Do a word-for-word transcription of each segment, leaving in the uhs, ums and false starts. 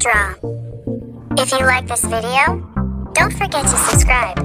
draw. If you like this video, don't forget to subscribe.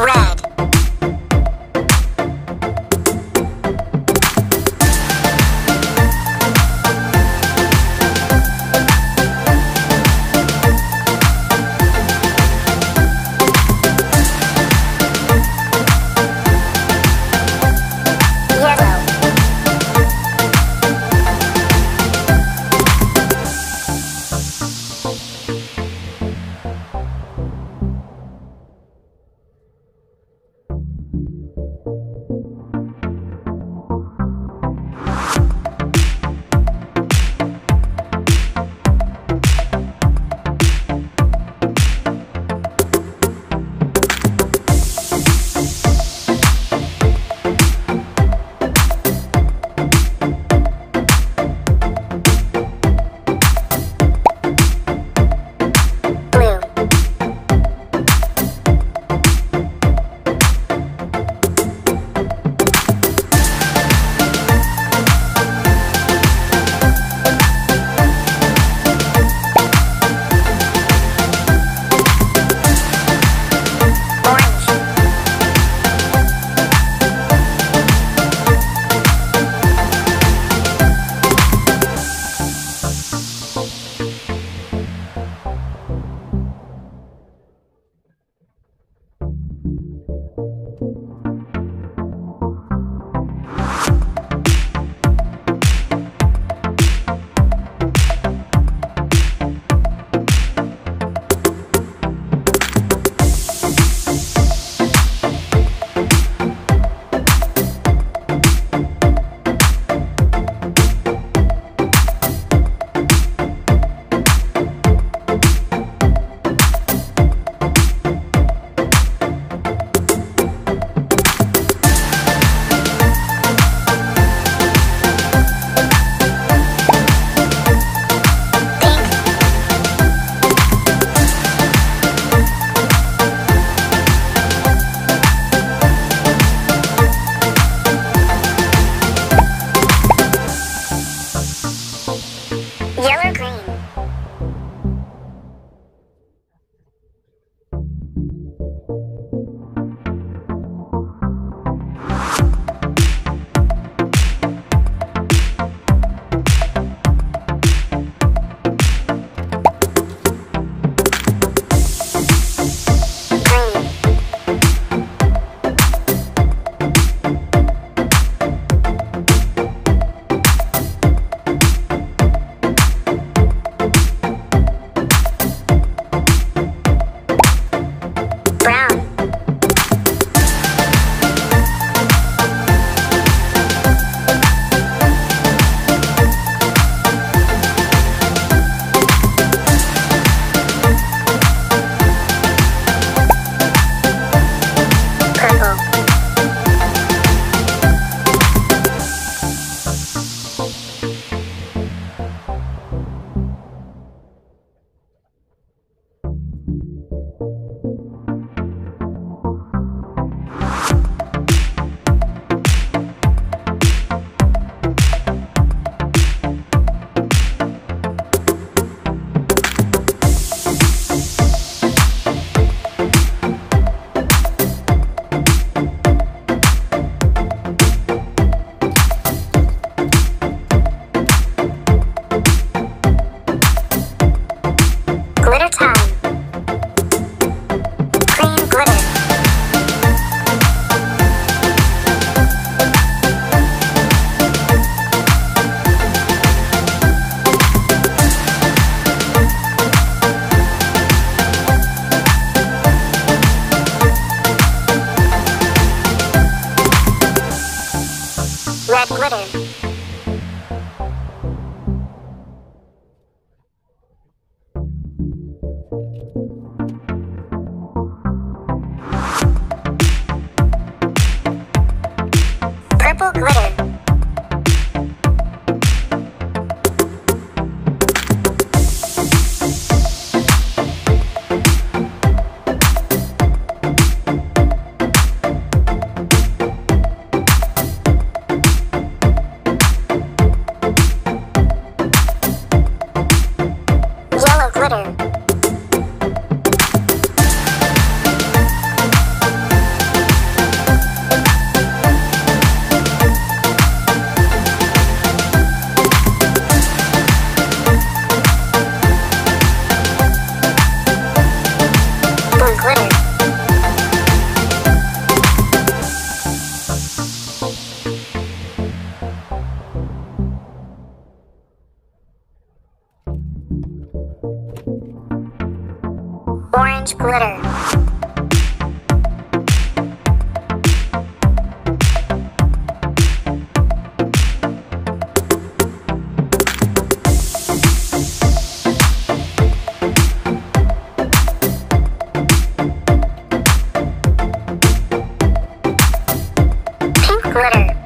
Red. Red glitter. Purple glitter. Yellow glitter. Orange glitter. Pink glitter.